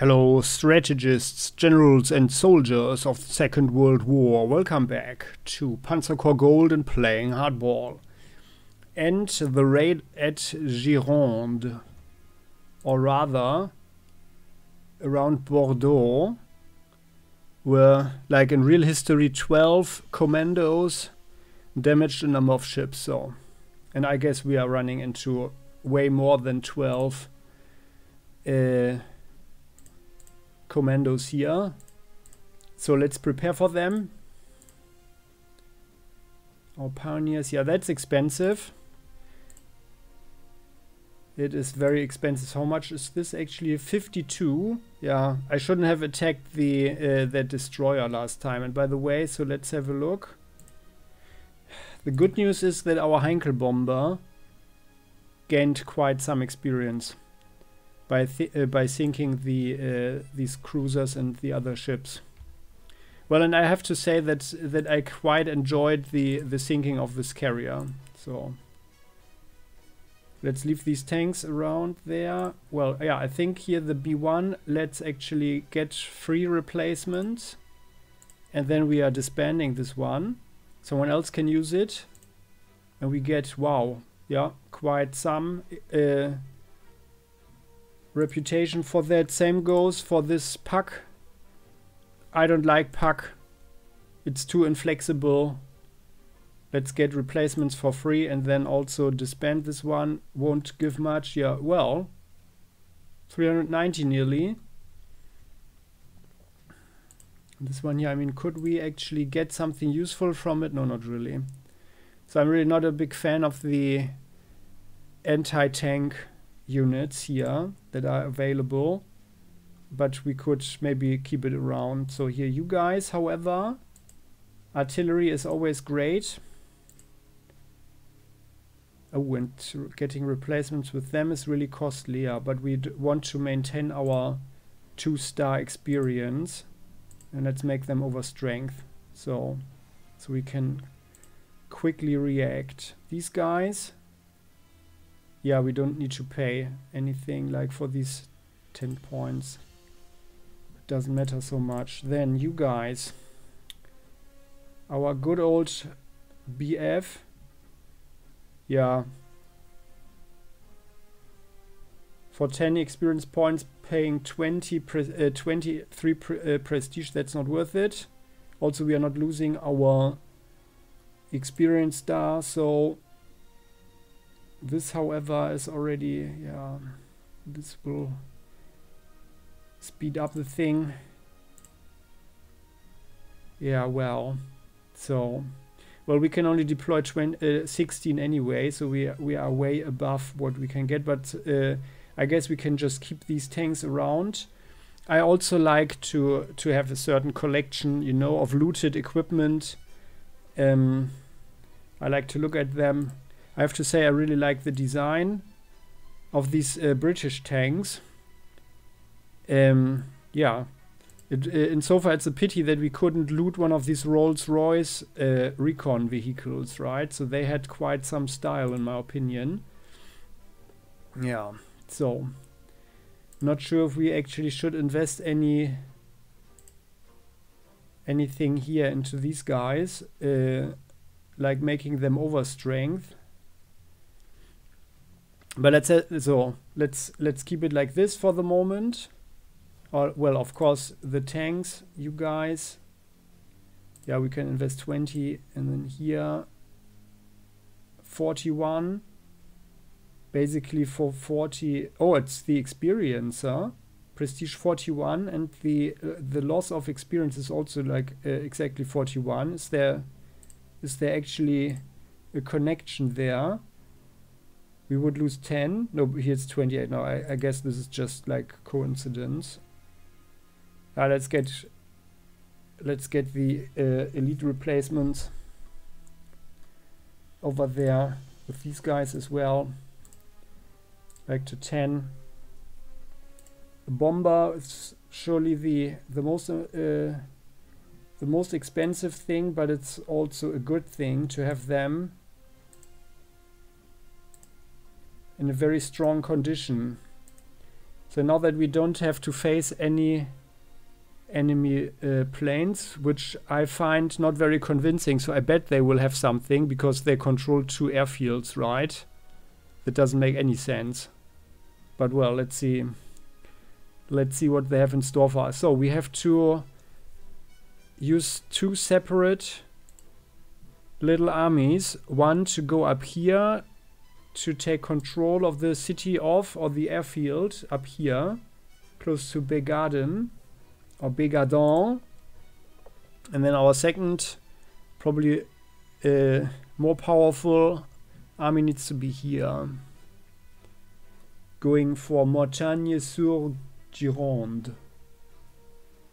Hello strategists, generals and soldiers of the Second World War, welcome back to Panzer Corps Gold and playing hardball. And the raid at Gironde, or rather around Bordeaux, where, like in real history, 12 commandos damaged a number of ships. So, and I guess we are running into way more than 12 commandos here, so let's prepare for them. Our pioneers, yeah, that's expensive. It is very expensive. How much is this actually? 52. Yeah, I shouldn't have attacked the that destroyer last time. And by the way, so let's have a look. The good news is that our Heinkel bomber gained quite some experience by sinking these cruisers and the other ships. Well, and I have to say that I quite enjoyed the sinking of this carrier. So let's leave these tanks around there. Well, yeah, I think here the B1, let's actually get free replacements, and then we are disbanding this one. Someone else can use it, and we get, wow, yeah, quite some reputation for that. Same goes for this Puck. I don't like Puck. It's too inflexible. Let's get replacements for free and then also disband this one. Won't give much. Yeah, well, 390 nearly. This one here, I mean, could we actually get something useful from it? No, not really. So I'm really not a big fan of the anti-tank units here that are available, but we could maybe keep it around. So here you guys, however, artillery is always great. Oh, and getting replacements with them is really costly, yeah, but we want to maintain our 2-star experience, and let's make them over strength so we can quickly react. These guys, yeah, we don't need to pay anything like for these 10 points. It doesn't matter so much. Then you guys, our good old BF, yeah, for 10 experience points paying 23 prestige, that's not worth it. Also, we are not losing our experience star, so this, however, is already, yeah, this will speed up the thing. Yeah, well, so, well, we can only deploy 16 anyway, so we are way above what we can get, but I guess we can just keep these tanks around. I also like to have a certain collection, you know, of looted equipment. I like to look at them. I have to say I really like the design of these British tanks. Yeah, insofar it's a pity that we couldn't loot one of these Rolls Royce recon vehicles, right? So they had quite some style in my opinion. Yeah, so not sure if we actually should invest anything here into these guys, like making them over strength. But let's so let's keep it like this for the moment. Or, well, of course the tanks, you guys, yeah, we can invest 20, and then here 41 basically for 40. Oh, it's the experience, huh? Prestige 41, and the loss of experience is also like exactly 41. Is there actually a connection there? We would lose 10. No, here's 28. No, I guess this is just like coincidence. Let's get the elite replacements over there with these guys as well. Back to 10. The bomber is surely the most expensive thing, but it's also a good thing to have them in a very strong condition. So now that we don't have to face any enemy planes, which I find not very convincing, so I bet they will have something because they control two airfields, right? That doesn't make any sense. But well, let's see. Let's see what they have in store for us. So we have to use two separate little armies. One to go up here to take control of the city of, or the airfield up here, close to Begardon. Or Begardon, and then our second, probably more powerful army needs to be here, going for Mortagne-sur-Gironde.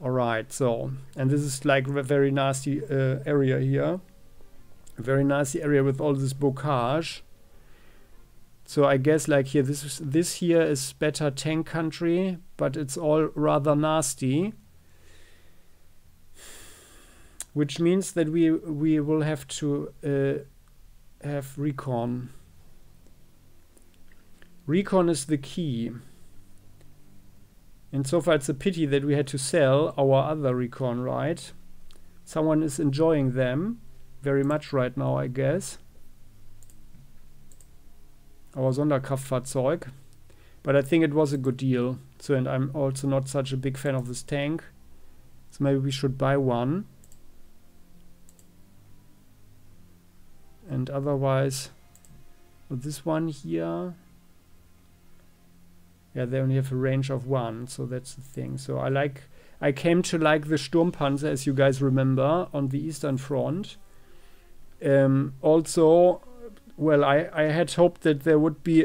All right, so, and this is like a very nasty area here, a very nasty area with all this bocage. So I guess like here, this here is better tank country, but it's all rather nasty. Which means that we will have to have recon. Recon is the key. And so far it's a pity that we had to sell our other recon, right? Someone is enjoying them very much right now, I guess. Our Sonderkraftfahrzeug. But I think it was a good deal. So, and I'm also not such a big fan of this tank. So maybe we should buy one. And otherwise, with this one here, yeah, they only have a range of 1, so that's the thing. So I came to like the Sturmpanzer, as you guys remember, on the Eastern Front. Also, well, I had hoped that there would be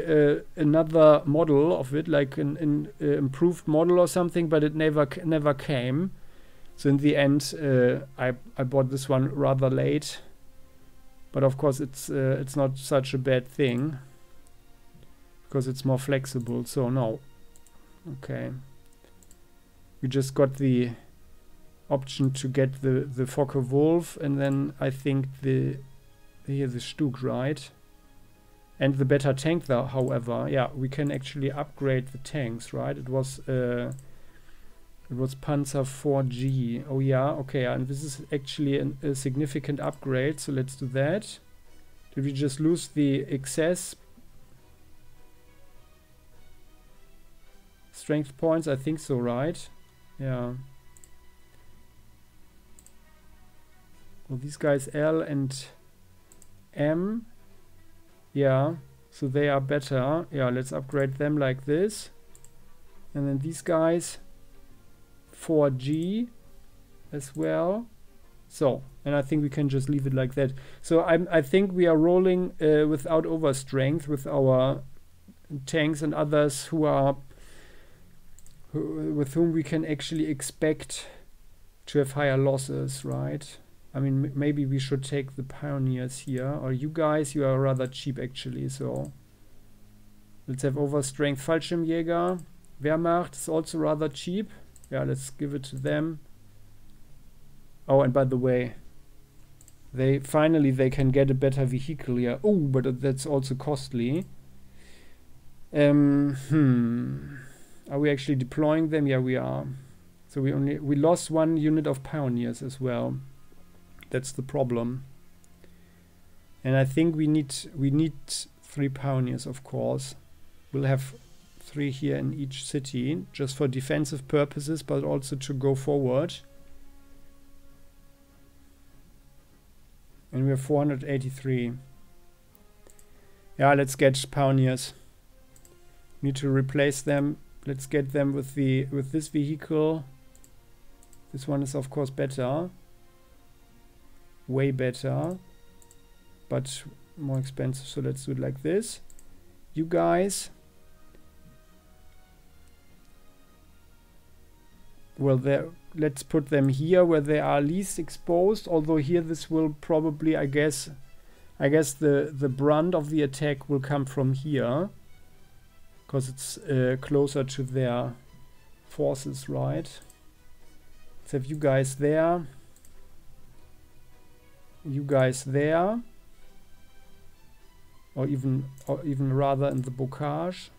another model of it, like an improved model or something, but it never came. So in the end, I bought this one rather late. But of course it's not such a bad thing because it's more flexible. So no, okay, we just got the option to get the Focke-Wulf, and then I think the StuG, right, and the better tank though. However, yeah, we can actually upgrade the tanks, right? It was Panzer 4G. Oh yeah, okay, and this is actually a significant upgrade, so let's do that. Did we just lose the excess strength points? I think so, right? Yeah. Well, these guys L and M, yeah, so they are better. Yeah, let's upgrade them like this, and then these guys 4G as well. So, and I think we can just leave it like that. So I think we are rolling without overstrength with our tanks and others with whom we can actually expect to have higher losses, right? I mean, maybe we should take the pioneers here, or you guys, you are rather cheap actually, so let's have overstrength. Fallschirmjäger, Wehrmacht is also rather cheap. Yeah, let's give it to them. Oh, and by the way, they can get a better vehicle here. Oh, but that's also costly. Are we actually deploying them? Yeah, we are. So we lost 1 unit of pioneers as well. That's the problem. And I think we need 3 pioneers, of course. We'll have 3 here in each city, just for defensive purposes, but also to go forward. And we have 483. Yeah, let's get pioneers. Need to replace them. Let's get them with this vehicle. This one is of course better, way better, but more expensive. So let's do it like this. You guys. Well, let's put them here where they are least exposed, although here this will probably, I guess the brunt of the attack will come from here because it's closer to their forces, right? Let's have you guys there, you guys there, or even rather in the bocage.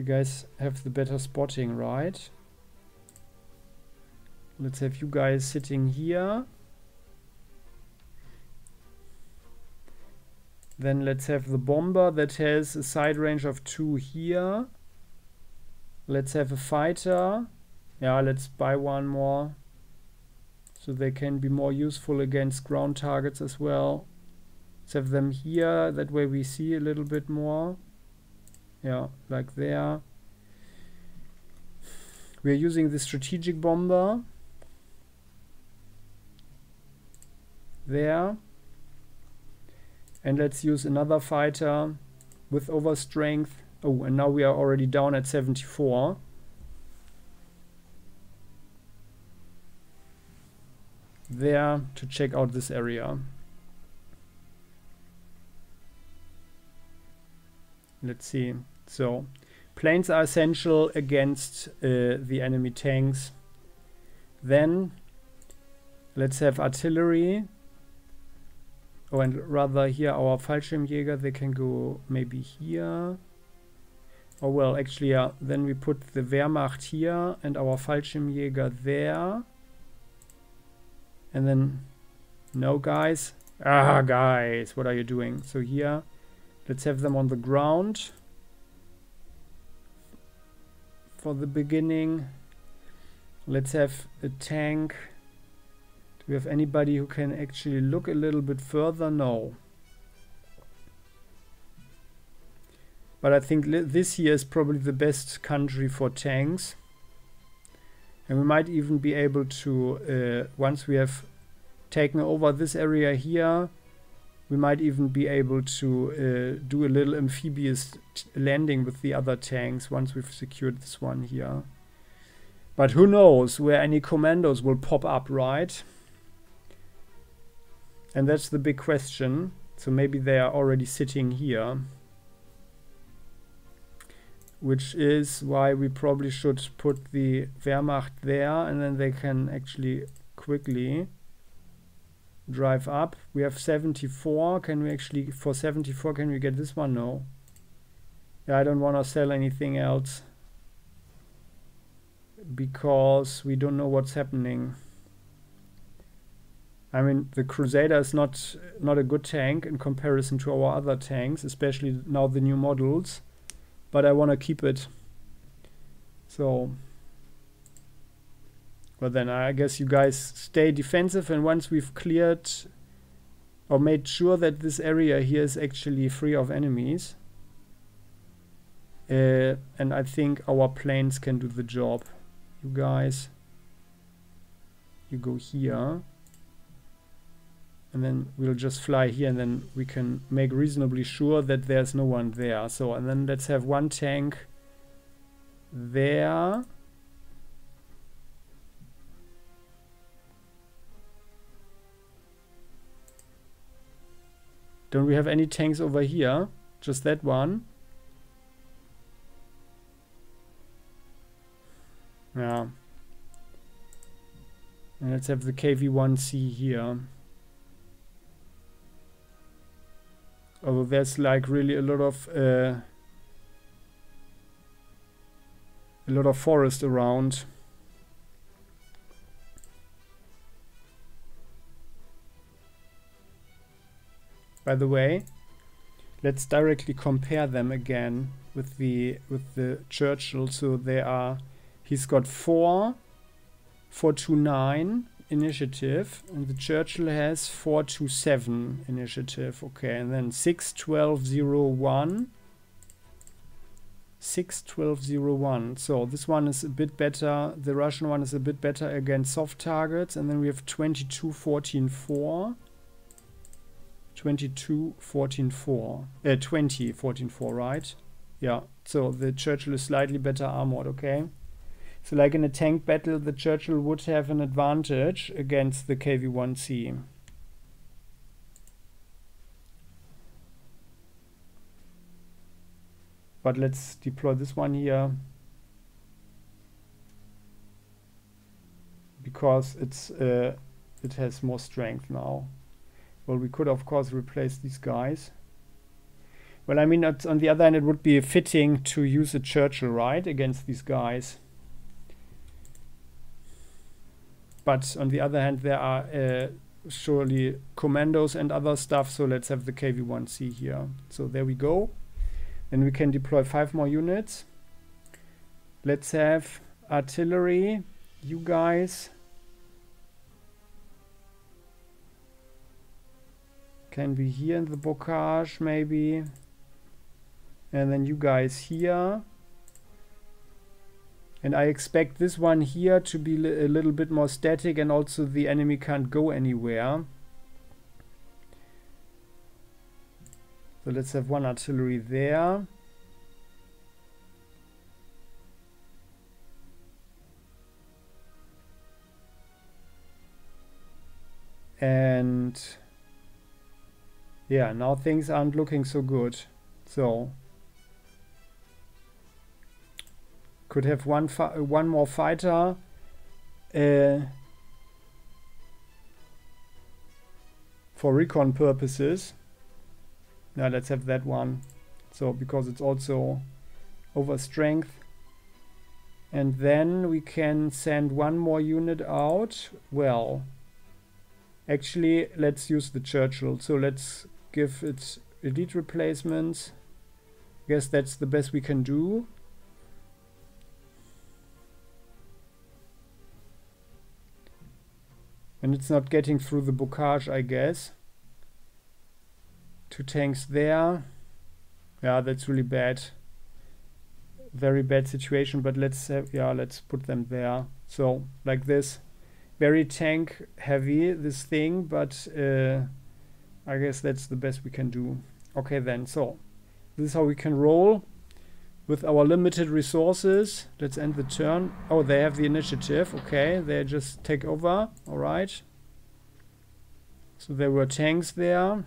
You guys have the better spotting, right? Let's have you guys sitting here. Then let's have the bomber that has a side range of 2 here. Let's have a fighter. Yeah, let's buy one more, so they can be more useful against ground targets as well. Let's have them here, that way we see a little bit more. Yeah, like there. We're using the strategic bomber. There. And let's use another fighter with overstrength. Oh, and now we are already down at 74. There, to check out this area. Let's see. So, planes are essential against the enemy tanks. Then, let's have artillery. Oh, and rather here our Fallschirmjäger, they can go maybe here. Oh, well, actually, yeah, then we put the Wehrmacht here and our Fallschirmjäger there. And then, no, guys. Ah, guys, what are you doing? So here, let's have them on the ground for the beginning. Let's have a tank. Do we have anybody who can actually look a little bit further? No. But I think this here is probably the best country for tanks. And we might even be able to, once we have taken over this area here, we might even be able to do a little amphibious landing with the other tanks once we've secured this one here. But who knows where any commandos will pop up, right? And that's the big question. So maybe they are already sitting here. Which is why we probably should put the Wehrmacht there, and then they can actually quickly drive up. We have 74. Can we actually, for 74, can we get this one? No. Yeah, I don't want to sell anything else because we don't know what's happening. I mean, the Crusader is not a good tank in comparison to our other tanks, especially now the new models, but I want to keep it. So, well, then I guess you guys stay defensive, and once we've cleared or made sure that this area here is actually free of enemies, and I think our planes can do the job. You guys, you go here, and then we'll just fly here, and then we can make reasonably sure that there's no one there. So, and then let's have one tank there. Don't we have any tanks over here? Just that one? Yeah. And let's have the KV-1C here. Although there's like really a lot of forest around. By the way, let's directly compare them again with the Churchill. So they are. He's got 429 initiative, and the Churchill has 427 initiative. Okay, and then 61201. 61201. So this one is a bit better. The Russian one is a bit better against soft targets, and then we have 2214-4. 20, 14, 4, right? Yeah, so the Churchill is slightly better armored, okay? So like in a tank battle, the Churchill would have an advantage against the KV-1C. But let's deploy this one here, because it has more strength now. Well, we could of course replace these guys. Well, I mean, on the other hand, it would be fitting to use a Churchill, right, against these guys. But on the other hand, there are surely commandos and other stuff. So let's have the KV-1C here. So there we go. Then we can deploy 5 more units. Let's have artillery, you guys. Can be here in the bocage, maybe. And then you guys here. And I expect this one here to be a little bit more static, and also the enemy can't go anywhere. So let's have one artillery there. And yeah, now things aren't looking so good. So could have one more fighter. For recon purposes. Now let's have that one. So because it's also over strength. And then we can send one more unit out. Well, actually let's use the Churchill. So let's give it elite replacements. I guess that's the best we can do. And it's not getting through the bocage, I guess. 2 tanks there. Yeah, that's really bad. Very bad situation, but let's have, yeah, let's put them there. So like this, very tank heavy, this thing, but I guess that's the best we can do. Okay then, so this is how we can roll with our limited resources. Let's end the turn. Oh, they have the initiative. Okay, they just take over. All right. So there were tanks there.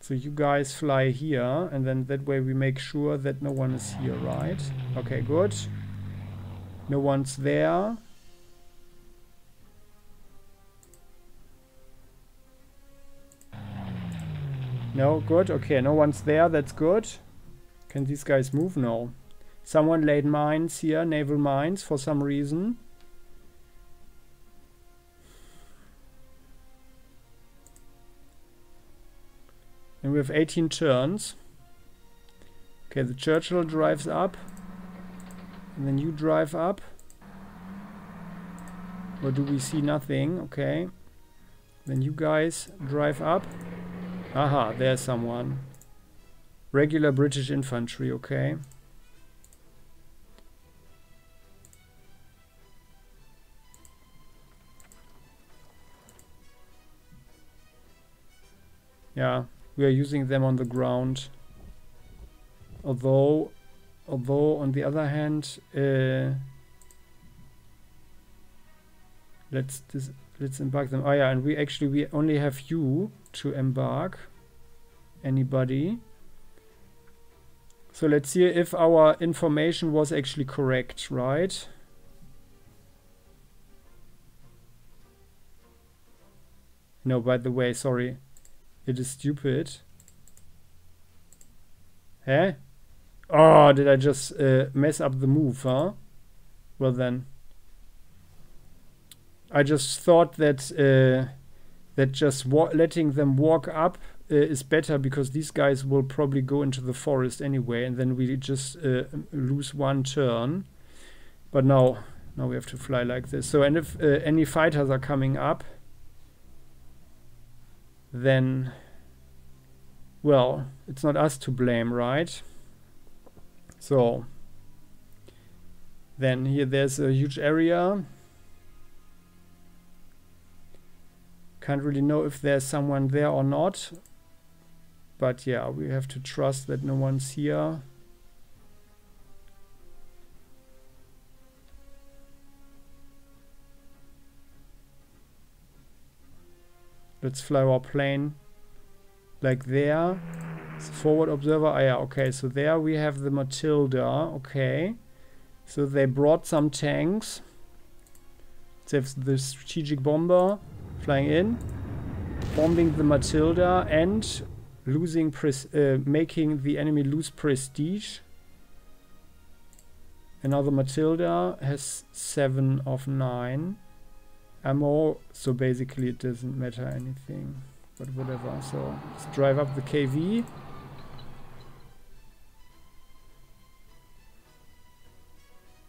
So you guys fly here, and then that way we make sure that no one is here, right? Okay, good. No one's there. No, good. Okay, no one's there. That's good. Can these guys move now? Someone laid mines here, naval mines, for some reason. And we have 18 turns. Okay, the Churchill drives up. And then you drive up. Or do we see nothing? Okay. Then you guys drive up. Aha, there's someone. Regular British infantry, okay. Yeah, we are using them on the ground. Although on the other hand, let's embark them. Oh yeah, and we only have you to embark anybody. So let's see if our information was actually correct, right? No, by the way, sorry. It is stupid. Eh? Oh, did I just mess up the move, huh? Well then. I just thought that letting them walk up is better, because these guys will probably go into the forest anyway, and then we just lose one turn. But now we have to fly like this. So, and if any fighters are coming up, then, well, it's not us to blame, right? So then here there's a huge area. Can't really know if there's someone there or not, but yeah, we have to trust that no one's here. Let's fly our plane like there. Forward observer. Ah yeah, okay, so there we have the Matilda. Okay, So they brought some tanks. Let's have the strategic bomber flying in, bombing the Matilda and losing making the enemy lose prestige. And now the Matilda has 7 of 9 ammo, so basically it doesn't matter anything, but whatever. So let's drive up the KV.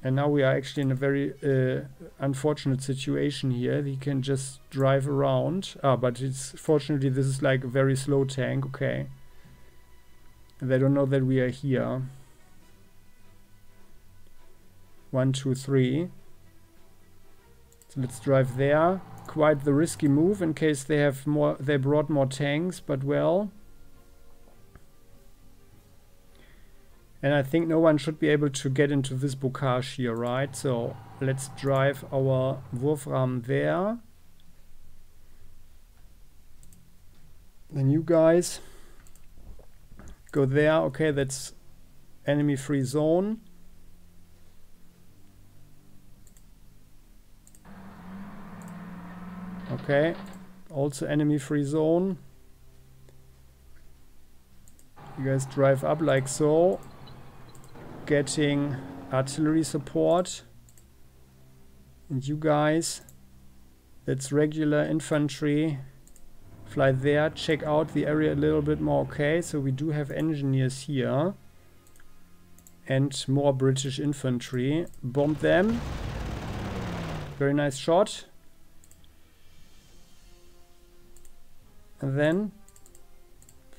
And now we are actually in a very unfortunate situation here. He can just drive around. Ah, but it's fortunately this is like a very slow tank. Okay. And they don't know that we are here. 1, 2, 3. So let's drive there. Quite the risky move in case they have more. They brought more tanks, but well. And I think no one should be able to get into this bocage here, right? So let's drive our Wurfrahmen there. Then you guys go there. Okay, that's enemy free zone. Okay, also enemy free zone. You guys drive up like so. Getting artillery support, and you guys, that's regular infantry, fly there, check out the area a little bit more. Okay, so we do have engineers here and more British infantry. Bomb them. Very nice shot. And then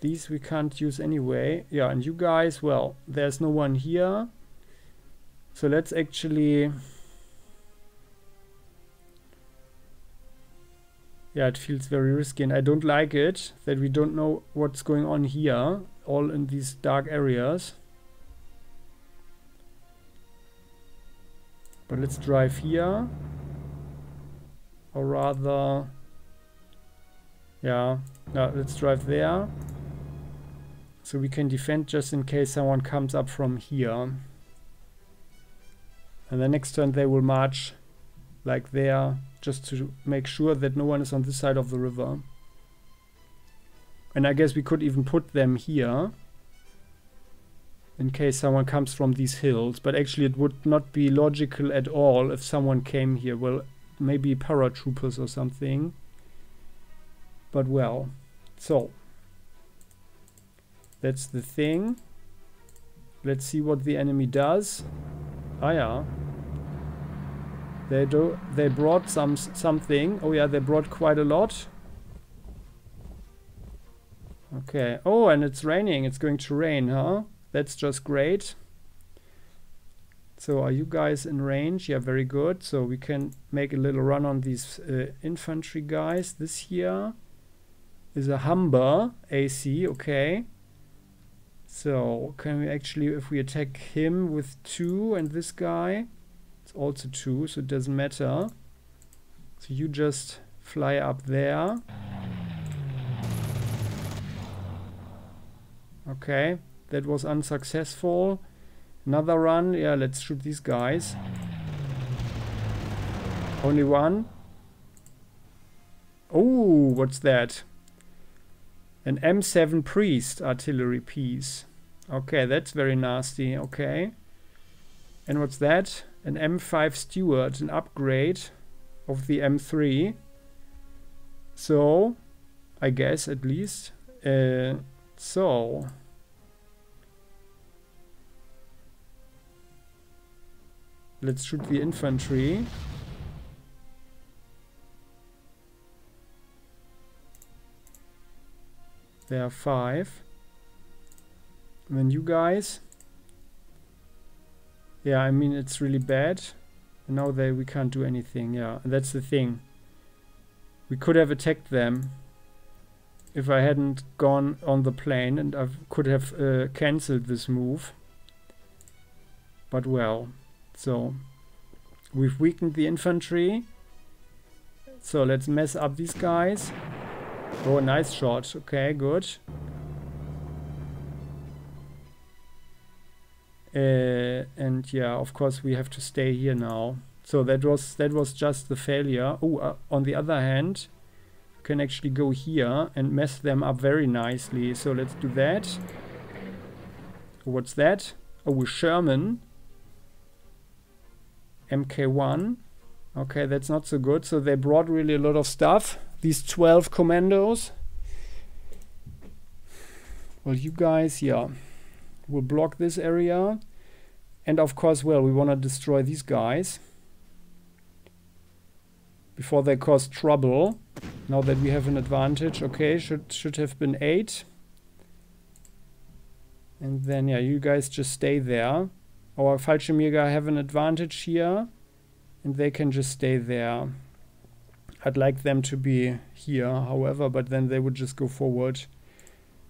these we can't use anyway. Yeah, and you guys, well, there's no one here. So let's actually... Yeah, it feels very risky and I don't like it that we don't know what's going on here, all in these dark areas. But let's drive here. Or rather... Yeah, now let's drive there. So we can defend just in case someone comes up from here. And the next turn they will march like there just to make sure that no one is on this side of the river. And I guess we could even put them here in case someone comes from these hills. But actually it would not be logical at all if someone came here. Well, maybe paratroopers or something. But well, so that's the thing. Let's see what the enemy does. Ah yeah, they brought something. Oh yeah, they brought quite a lot. Okay. Oh, and it's raining. It's going to rain, huh? That's just great. So are you guys in range? Yeah, very good. So we can make a little run on these infantry guys. This here is a Humber AC, okay. So can we actually, if we attack him with 2 and this guy, it's also 2, so it doesn't matter. So you just fly up there. Okay, that was unsuccessful. Another run, yeah, let's shoot these guys. Only one. Oh, what's that? An M7 Priest artillery piece. Okay, that's very nasty. Okay. And what's that? An M5 Stuart, an upgrade of the M3. So, I guess at least. So... Let's shoot the infantry. There are 5. And then you guys. Yeah, I mean it's really bad. And now we can't do anything. Yeah, and that's the thing. We could have attacked them if I hadn't gone on the plane, and I could have cancelled this move. But well. So we've weakened the infantry. So let's mess up these guys. Oh, nice shot. Okay, good. And yeah, of course we have to stay here now. So that was just the failure. Oh, on the other hand, you can actually go here and mess them up very nicely. So let's do that. What's that? Oh, Sherman. MK1. Okay, that's not so good. So they brought really a lot of stuff. These 12 commandos. Well, you guys, yeah, will block this area. And of course, well, we want to destroy these guys before they cause trouble. Now that we have an advantage. Okay, should have been 8. And then, yeah, you guys just stay there. Our Fallschirmjäger have an advantage here. And they can just stay there. I'd like them to be here, however, but then they would just go forward.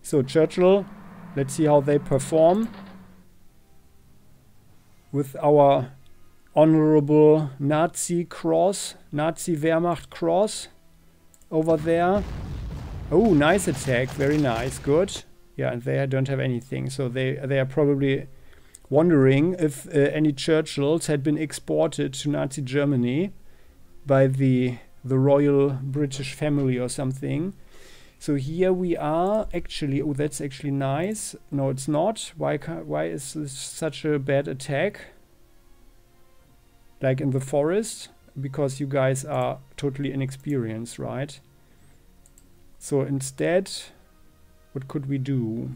So Churchill, let's see how they perform with our honorable Nazi cross, Nazi Wehrmacht cross over there. Oh, nice attack, very nice, good. Yeah, and they don't have anything, so they are probably wondering if any Churchills had been exported to Nazi Germany by the Royal British family or something. So here we are actually, oh, that's actually nice. No, it's not. Why is this such a bad attack? Like in the forest? Because you guys are totally inexperienced, right? So instead, what could we do?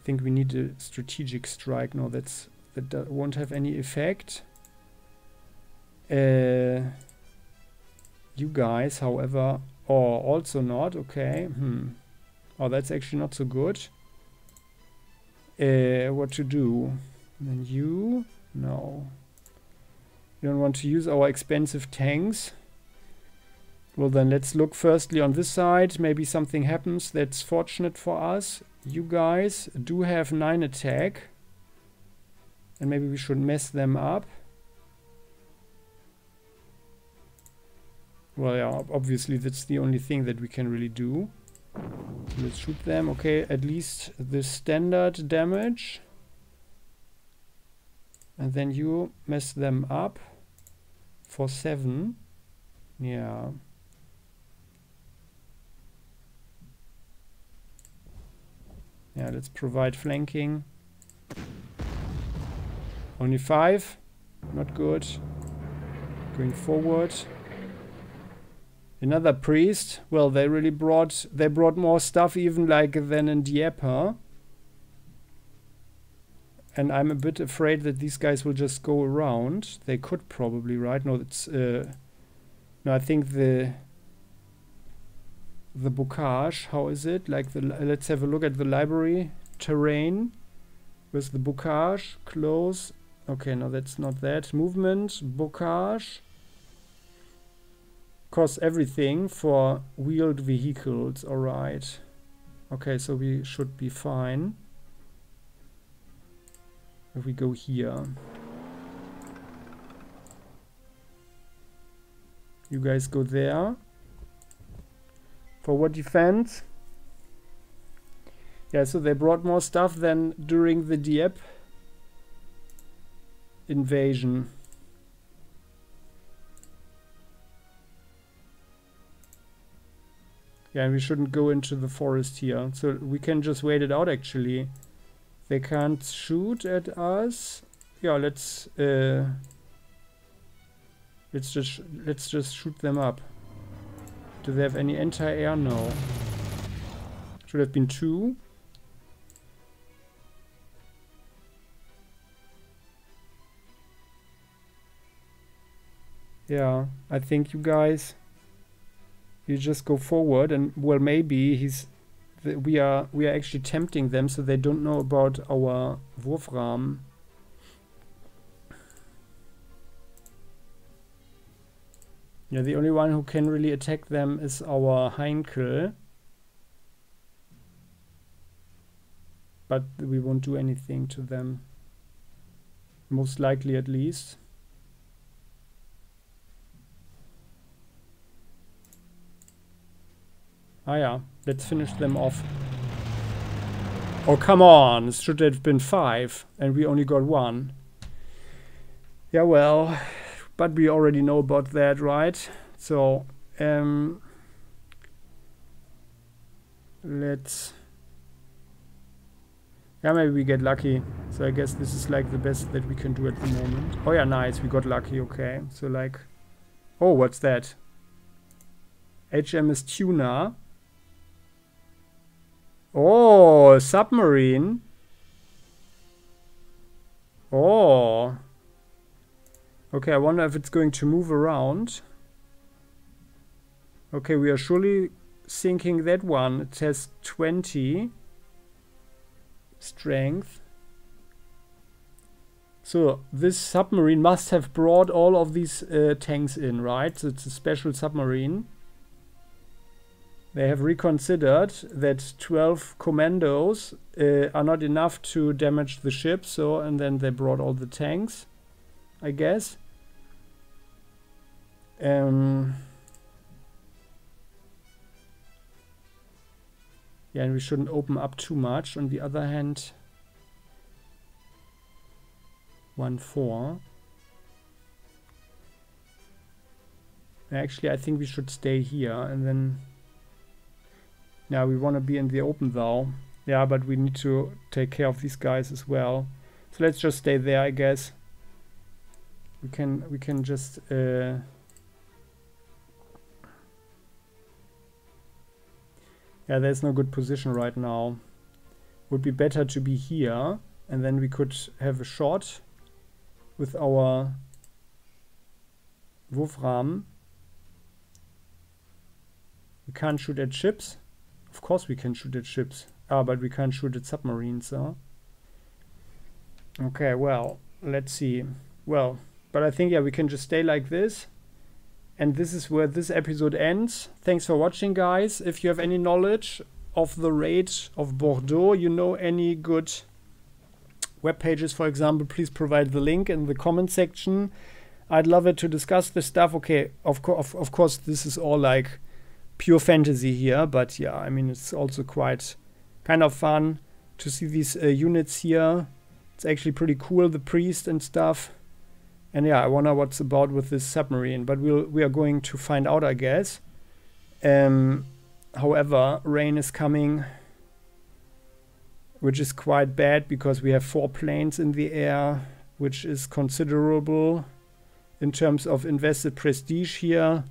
I think we need a strategic strike. No, that won't have any effect. You guys, however, or also not. Okay. Oh, that's actually not so good. What to do? And then you? No. You don't want to use our expensive tanks. Well, then let's look firstly on this side. Maybe something happens that's fortunate for us. You guys do have 9 attack. And maybe we should mess them up. Well, yeah, obviously that's the only thing that we can really do. Let's shoot them. Okay, at least the standard damage. And then you mess them up for 7. Yeah. Yeah, let's provide flanking. Only 5. Not good. Going forward. Another priest. Well, they really brought more stuff even like than in Dieppe. And I'm a bit afraid that these guys will just go around. They could probably, right? No, it's no, I think the bocage, how is it? Like let's have a look at the library terrain. Where's the bocage? Close. Okay, no, that's not that. Movement, bocage. Cost everything for wheeled vehicles. All right. Okay, so we should be fine. If we go here. You guys go there. Forward defense. Yeah, so they brought more stuff than during the Dieppe invasion. Yeah, we shouldn't go into the forest here. So we can just wait it out, actually. They can't shoot at us. Yeah, let's just shoot them up. Do they have any anti-air? No. Should have been 2. Yeah, I think you guys... You just go forward, and well, maybe we are actually tempting them, so they don't know about our Wurfrahmen. Yeah, the only one who can really attack them is our Heinkel, but we won't do anything to them, most likely, at least. Ah yeah, let's finish them off. Oh, come on. It should have been 5 and we only got 1. Yeah, well, but we already know about that, right? So, let's... Yeah, maybe we get lucky. So I guess this is like the best that we can do at the moment. Oh yeah, nice. We got lucky. Okay. So like... Oh, what's that? HMS Tuna. Oh, submarine. Oh. Okay, I wonder if it's going to move around. Okay, we are surely sinking that one. It has 20. Strength. So this submarine must have brought all of these tanks in, right? So it's a special submarine. They have reconsidered that 12 commandos are not enough to damage the ship, so and then they brought all the tanks, I guess. Yeah, and we shouldn't open up too much. On the other hand, 1-4. Actually, I think we should stay here and then... Now we want to be in the open though. Yeah, but we need to take care of these guys as well. So let's just stay there, I guess. We can just... Yeah, there's no good position right now. Would be better to be here, and then we could have a shot with our Wolfram. We can't shoot at ships. Of course we can shoot at ships. Ah, but we can't shoot at submarines, huh? Okay, well, let's see. Well, but I think, yeah, we can just stay like this. And this is where this episode ends. Thanks for watching, guys. If you have any knowledge of the raid of Bordeaux, you know any good web pages, for example, please provide the link in the comment section. I'd love it to discuss this stuff. Okay, of course, this is all like pure fantasy here, but yeah, I mean, it's also quite kind of fun to see these units here. It's actually pretty cool, the priest and stuff. And yeah, I wonder what's about with this submarine, but we are going to find out, I guess. However, rain is coming, which is quite bad because we have 4 planes in the air, which is considerable in terms of invested prestige here,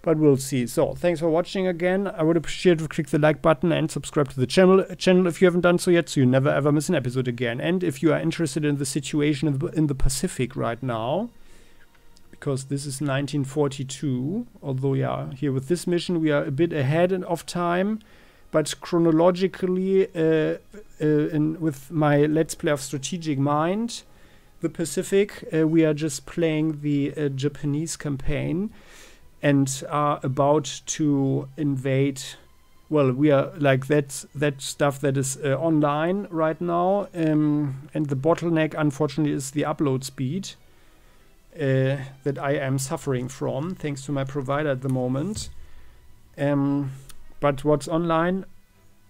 but we'll see. So thanks for watching again. I would appreciate if you click the like button and subscribe to the channel if you haven't done so yet, so you never ever miss an episode again. And if you are interested in the situation in the Pacific right now, because this is 1942, although yeah, here with this mission we are a bit ahead and of time, but chronologically with my Let's Play of Strategic Mind, the Pacific, we are just playing the Japanese campaign and are about to invade. Well, we are like that stuff that is online right now, and the bottleneck, unfortunately, is the upload speed that I am suffering from thanks to my provider at the moment. But what's online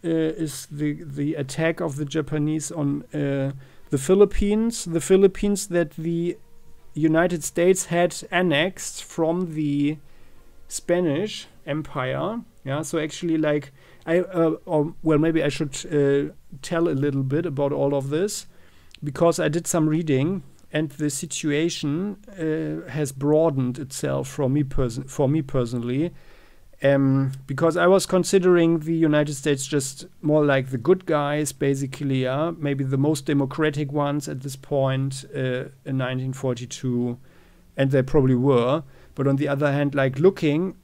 is the attack of the Japanese on the Philippines. The Philippines that the United States had annexed from the Spanish Empire. Yeah, so actually, like, well, maybe I should tell a little bit about all of this, because I did some reading and the situation has broadened itself for me personally, because I was considering the United States just more like the good guys, basically, yeah? Maybe the most democratic ones at this point in 1942, and they probably were. But on the other hand, like looking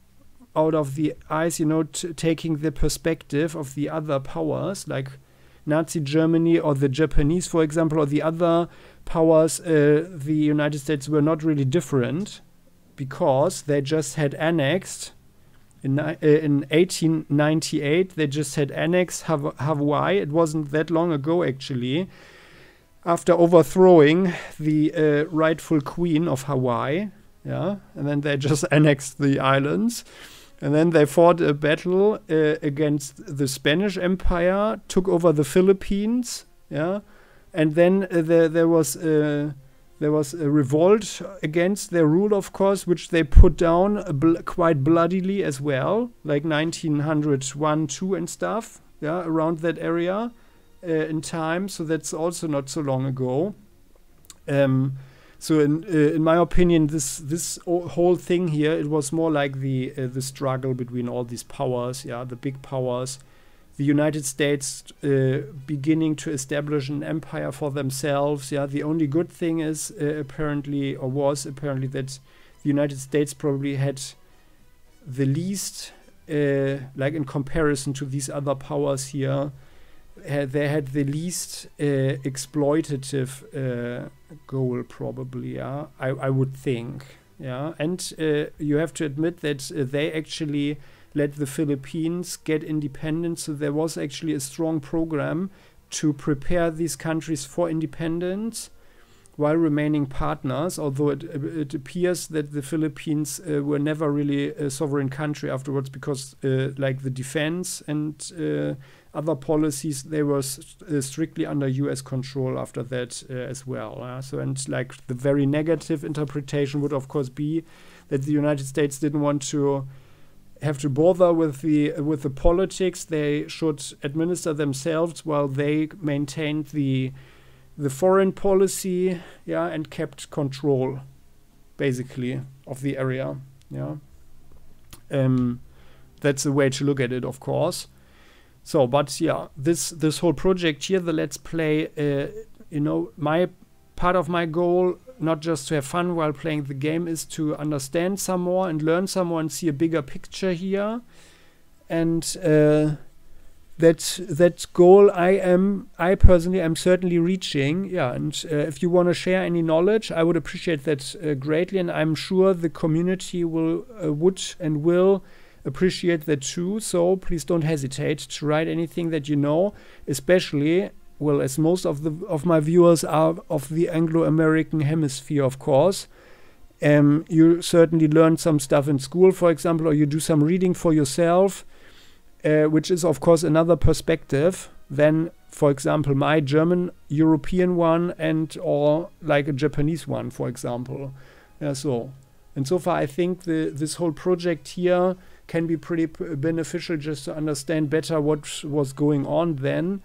out of the eyes, you know, taking the perspective of the other powers, like Nazi Germany or the Japanese, for example, or the other powers, the United States were not really different, because they just had annexed, in 1898, they just had annexed Hawaii. It wasn't that long ago, actually, after overthrowing the rightful queen of Hawaii. Yeah, and then they just annexed the islands. And then they fought a battle against the Spanish Empire, took over the Philippines, yeah, and then there was a revolt against their rule, of course, which they put down quite bloodily as well, like 1901, 2 and stuff, yeah, around that area in time. So that's also not so long ago. So in my opinion, this whole thing here, it was more like the struggle between all these powers, yeah, the big powers. The United States beginning to establish an empire for themselves. Yeah, the only good thing is apparently, or was apparently, that the United States probably had the least, like in comparison to these other powers here, they had the least exploitative goal probably. Yeah, I would think. Yeah, and you have to admit that they actually let the Philippines get independent. So there was actually a strong program to prepare these countries for independence while remaining partners, although it appears that the Philippines were never really a sovereign country afterwards, because like the defense and other policies, they were strictly under US control after that as well. So, and like the very negative interpretation would of course be that the United States didn't want to have to bother with the politics. They should administer themselves while they maintained the foreign policy, yeah, and kept control basically of the area. Yeah, that's a way to look at it, of course. So, but yeah, this whole project here, the Let's Play, you know, my part of my goal, not just to have fun while playing the game, is to understand some more and learn some more and see a bigger picture here. And that goal I personally am certainly reaching. Yeah, and if you want to share any knowledge, I would appreciate that greatly, and I'm sure the community will would and will appreciate that too. So please don't hesitate to write anything that you know, especially, well, as most of my viewers are of the Anglo-American hemisphere, of course. You certainly learn some stuff in school, for example, or you do some reading for yourself, which is of course another perspective than, for example, my German European one, and or like a Japanese one, for example. Yeah, so, and so far I think this whole project here can be pretty beneficial, just to understand better what was going on then.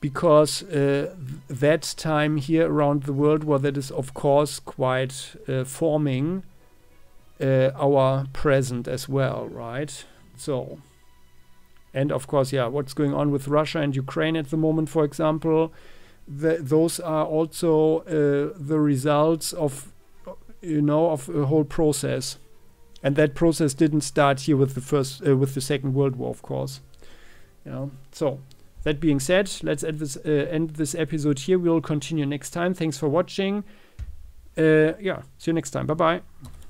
Because that time here around the world, well, that is of course quite forming our present as well, right? So, and of course, yeah, what's going on with Russia and Ukraine at the moment, for example, those are also the results of, you know, of a whole process, and that process didn't start here with the Second World War, of course. Yeah, so. That being said, let's end this episode here. We'll continue next time. Thanks for watching. Yeah, see you next time. Bye-bye.